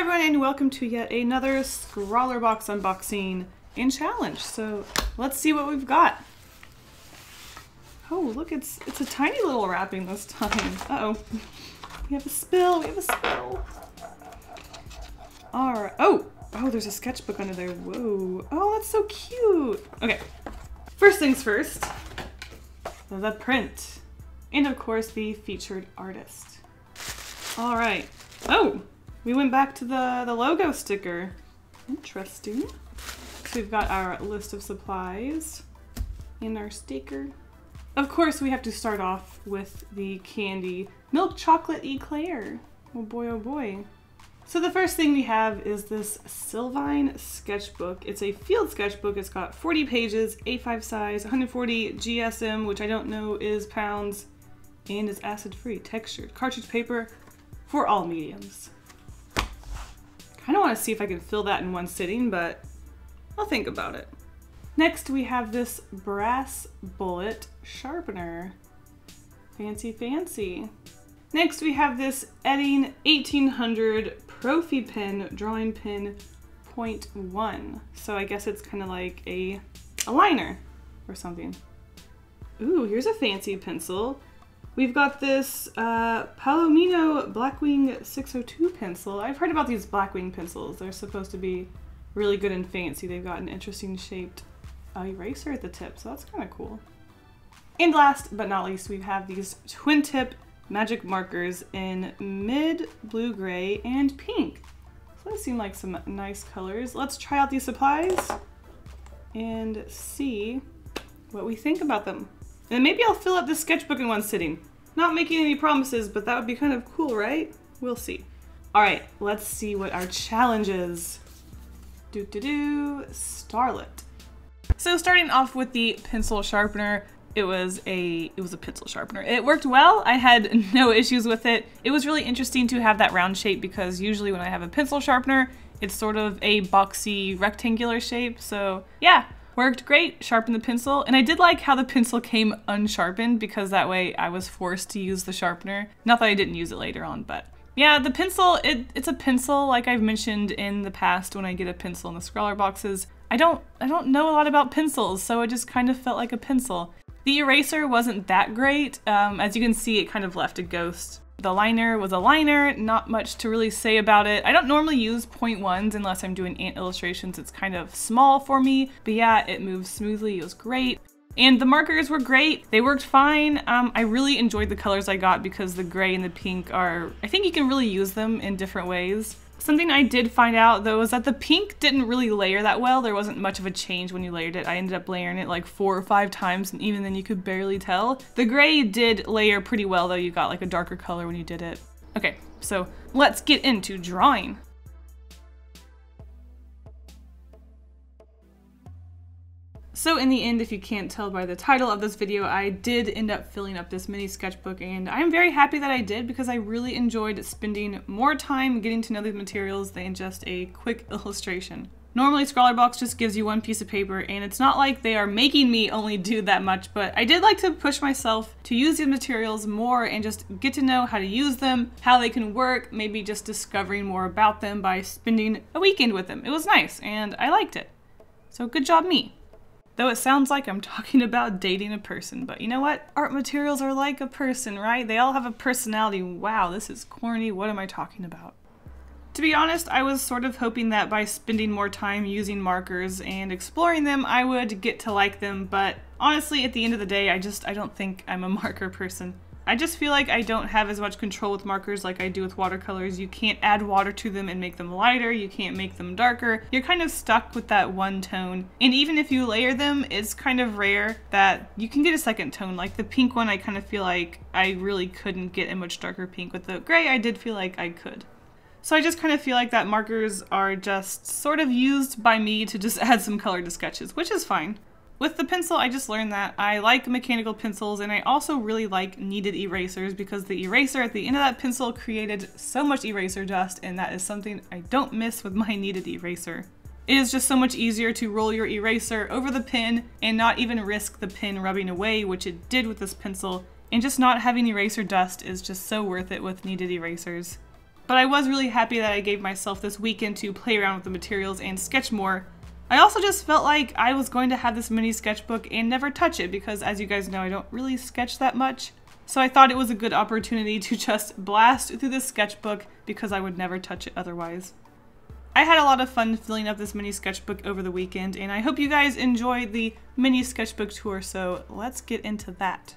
everyone, and welcome to yet another ScrawlrBox unboxing and challenge. So let's see what we've got. Oh, look, it's a tiny little wrapping this time. Uh-oh. We have a spill. All right. Oh, there's a sketchbook under there. Whoa. Oh, that's so cute. Okay. First things first, the print. And of course, the featured artist. All right. Oh, we went back to the logo sticker. Interesting. So we've got our list of supplies and our sticker. Of course, we have to start off with the candy milk chocolate eclair. Oh boy, oh boy. So the first thing we have is this Sylvine sketchbook. It's a field sketchbook. It's got 40 pages, A5 size, 140 GSM, which I don't know is pounds, and is acid-free, textured, cartridge paper for all mediums. Kind of want to see if I can fill that in one sitting, but I'll think about it. Next, we have this brass bullet sharpener. Fancy, fancy. Next, we have this Edding 1800 Profi Pen, drawing pin 0.1. So I guess it's kind of like a liner or something. Ooh, here's a fancy pencil. We've got this Palomino Blackwing 602 pencil. I've heard about these Blackwing pencils. They're supposed to be really good and fancy. They've got an interesting shaped eraser at the tip, so that's kind of cool. And last but not least, we have these twin tip magic markers in mid, blue, gray, and pink. So those seem like some nice colors. Let's try out these supplies and see what we think about them. And then maybe I'll fill up this sketchbook in one sitting. Not making any promises, but that would be kind of cool, right? We'll see. All right, let's see what our challenge is. Do-do-do, Starlet. So starting off with the pencil sharpener, it was a pencil sharpener. It worked well. I had no issues with it. It was really interesting to have that round shape because usually when I have a pencil sharpener, it's sort of a boxy rectangular shape. So yeah, worked great, sharpened the pencil. And I did like how the pencil came unsharpened because that way I was forced to use the sharpener. Not that I didn't use it later on, but yeah, the pencil, it's a pencil. Like I've mentioned in the past when I get a pencil in the ScrawlrBoxes boxes, I don't know a lot about pencils, so it just kind of felt like a pencil. The eraser wasn't that great. As you can see, it kind of left a ghost. The liner was a liner, not much to really say about it. I don't normally use 0.1s unless I'm doing ant illustrations. It's kind of small for me, but yeah, it moved smoothly, it was great. And the markers were great, they worked fine. I really enjoyed the colors I got because the gray and the pink are, I think you can really use them in different ways. Something I did find out though is that the pink didn't really layer that well. There wasn't much of a change when you layered it. I ended up layering it like 4 or 5 times, and even then you could barely tell. The gray did layer pretty well though. You got like a darker color when you did it. Okay, so let's get into drawing. So in the end, if you can't tell by the title of this video, I did end up filling up this mini sketchbook, and I'm very happy that I did because I really enjoyed spending more time getting to know these materials than just a quick illustration. Normally ScrawlrBox just gives you one piece of paper, and it's not like they are making me only do that much, but I did like to push myself to use these materials more and just get to know how to use them, how they can work, maybe just discovering more about them by spending a weekend with them. It was nice and I liked it. So good job me. Though it sounds like I'm talking about dating a person, but you know what? Art materials are like a person, right? They all have a personality. Wow, this is corny. What am I talking about? To be honest, I was sort of hoping that by spending more time using markers and exploring them, I would get to like them, but honestly, at the end of the day, I don't think I'm a marker person. I just feel like I don't have as much control with markers like I do with watercolors. You can't add water to them and make them lighter. You can't make them darker. You're kind of stuck with that one tone. And even if you layer them, it's kind of rare that you can get a second tone. Like the pink one, I kind of feel like I really couldn't get a much darker pink. With the gray, I did feel like I could. So I just kind of feel like that markers are just sort of used by me to just add some color to sketches, which is fine. With the pencil, I just learned that I like mechanical pencils, and I also really like kneaded erasers because the eraser at the end of that pencil created so much eraser dust, and that is something I don't miss with my kneaded eraser. It is just so much easier to roll your eraser over the pen and not even risk the pen rubbing away, which it did with this pencil, and just not having eraser dust is just so worth it with kneaded erasers. But I was really happy that I gave myself this weekend to play around with the materials and sketch more. I also just felt like I was going to have this mini sketchbook and never touch it because, as you guys know, I don't really sketch that much. So I thought it was a good opportunity to just blast through this sketchbook because I would never touch it otherwise. I had a lot of fun filling up this mini sketchbook over the weekend, and I hope you guys enjoyed the mini sketchbook tour, so let's get into that.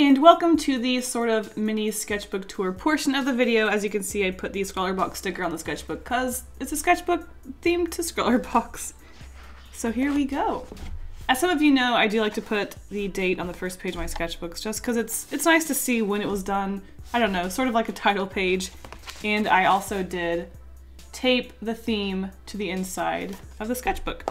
And welcome to the sort of mini sketchbook tour portion of the video. As you can see, I put the ScrawlrBox sticker on the sketchbook because it's a sketchbook themed to ScrawlrBox. So here we go. As some of you know, I do like to put the date on the first page of my sketchbooks just because it's nice to see when it was done. I don't know, sort of like a title page. And I also did tape the theme to the inside of the sketchbook.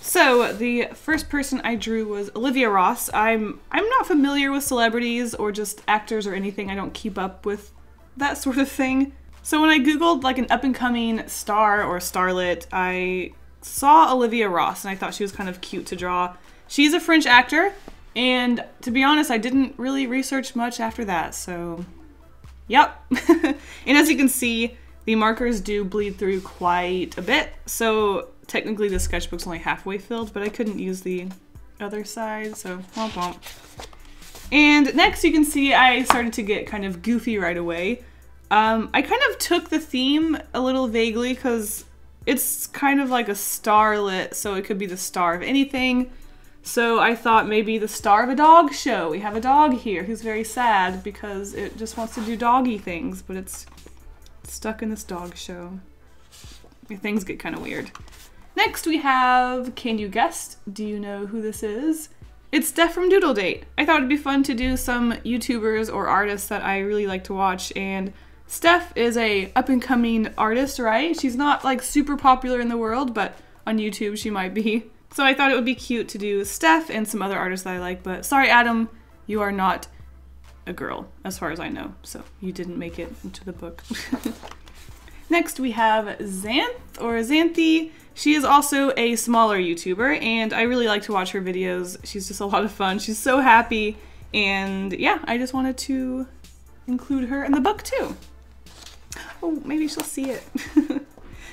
So the first person I drew was Olivia Ross. I'm not familiar with celebrities or just actors or anything. I don't keep up with that sort of thing. So when I Googled like an up-and-coming star or starlet, I saw Olivia Ross and I thought she was kind of cute to draw. She's a French actor, and to be honest, I didn't really research much after that, so yep. And as you can see, the markers do bleed through quite a bit, so technically the sketchbook's only halfway filled, but I couldn't use the other side, so womp womp. And next you can see I started to get kind of goofy right away. I kind of took the theme a little vaguely because it's kind of like a starlet, so it could be the star of anything. So I thought maybe the star of a dog show. We have a dog here who's very sad because it just wants to do doggy things, but it's stuck in this dog show. Things get kind of weird. Next we have, can you guess? Do you know who this is? It's Steph from Doodle Date. I thought it'd be fun to do some YouTubers or artists that I really like to watch, and Steph is a up-and-coming artist, right? She's not like super popular in the world, but on YouTube she might be. So I thought it would be cute to do Steph and some other artists that I like, but sorry Adam, you are not a girl, as far as I know, so you didn't make it into the book. Next we have Xanthe, or Xanthe. She is also a smaller YouTuber, and I really like to watch her videos. She's just a lot of fun. She's so happy, and yeah, I just wanted to include her in the book too. Oh, maybe she'll see it.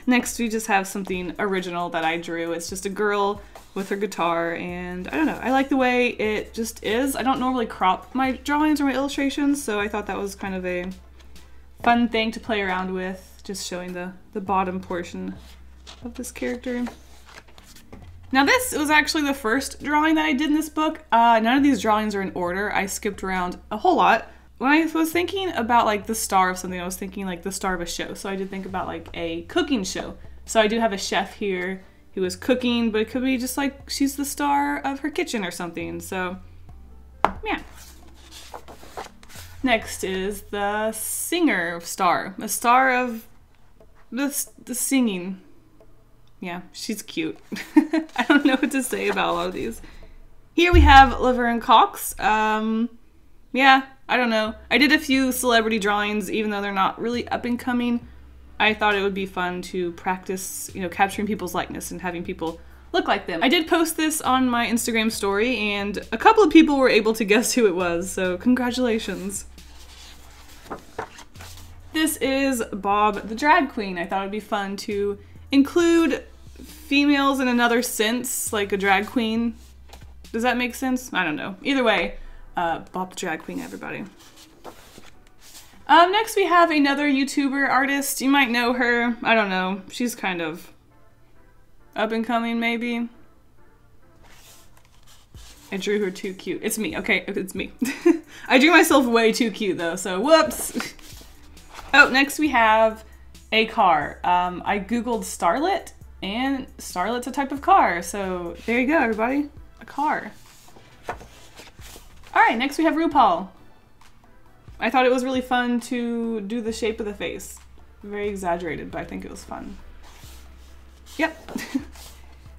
Next we just have something original that I drew. It's just a girl with her guitar, and I don't know, I like the way it just is. I don't normally crop my drawings or my illustrations, so I thought that was kind of a fun thing to play around with. Just showing the bottom portion of this character. Now this was actually the first drawing that I did in this book. None of these drawings are in order. I skipped around a whole lot. When I was thinking about like the star of something, I was thinking like the star of a show. So I did think about like a cooking show. So I do have a chef here who is cooking, but it could be just like she's the star of her kitchen or something. So yeah. Next is the singer star. A star of the singing. Yeah, she's cute. I don't know what to say about a lot of these. Here we have Laverne Cox. Yeah, I don't know. I did a few celebrity drawings, even though they're not really up and coming. I thought it would be fun to practice, you know, capturing people's likeness and having people look like them. I did post this on my Instagram story, and a couple of people were able to guess who it was, so congratulations. This is Bob the Drag Queen. I thought it would be fun to include females in another sense, like a drag queen. Does that make sense? I don't know. Either way, Bob the Drag Queen, everybody. Next we have another YouTuber artist. You might know her. I don't know. She's kind of up and coming, maybe. I drew her too cute. It's me, okay, it's me. I drew myself way too cute though, so whoops. Oh, next we have a car. I Googled starlet, and starlet's a type of car, so there you go, everybody, a car. All right, next we have RuPaul. I thought it was really fun to do the shape of the face. Very exaggerated, but I think it was fun. Yep.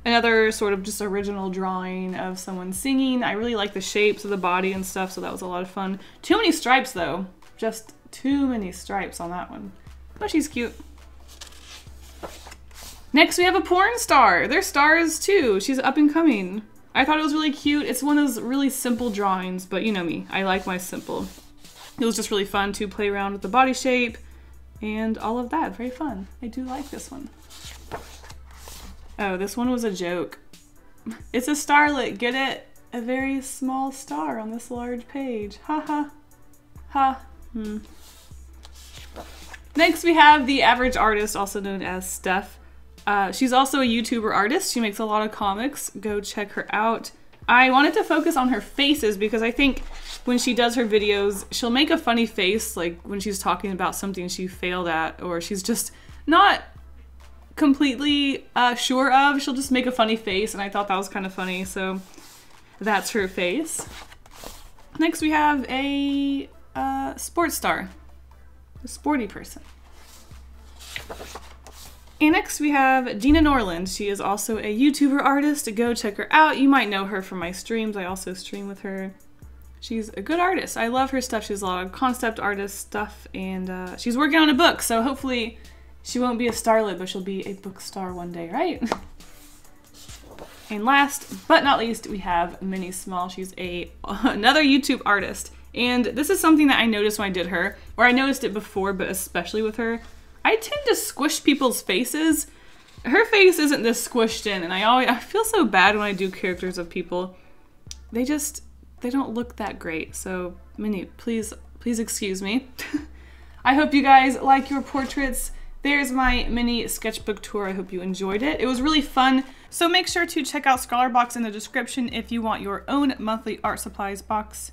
Another sort of just original drawing of someone singing. I really like the shapes of the body and stuff, so that was a lot of fun. Too many stripes though. Just too many stripes on that one. But she's cute. Next we have a porn star. They're stars too. She's up and coming. I thought it was really cute. It's one of those really simple drawings, but you know me. I like my simple. It was just really fun to play around with the body shape and all of that. Very fun. I do like this one. Oh, this one was a joke. It's a starlet, get it? A very small star on this large page. Ha ha. Ha. Hmm. Next we have The Average Artist, also known as Steph. She's also a YouTuber artist. She makes a lot of comics. Go check her out. I wanted to focus on her faces because I think when she does her videos, she'll make a funny face, like when she's talking about something she failed at or she's just not completely sure of. She'll just make a funny face, and I thought that was kind of funny, so that's her face. Next we have a sports star, a sporty person. And next we have Dina Norlund. She is also a YouTuber artist. Go check her out. You might know her from my streams. I also stream with her. She's a good artist. I love her stuff. She's a lot of concept artist stuff, and she's working on a book, so hopefully she won't be a starlet, but she'll be a book star one day, right? And last but not least, we have Minnie Small. She's another YouTube artist, and this is something that I noticed when I did her, or I noticed it before, but especially with her. I tend to squish people's faces. Her face isn't this squished in, and I feel so bad when I do characters of people. They don't look that great. So Minnie, please excuse me. I hope you guys like your portraits. There's my mini sketchbook tour. I hope you enjoyed it. It was really fun. So make sure to check out ScrawlrBox in the description if you want your own monthly art supplies box.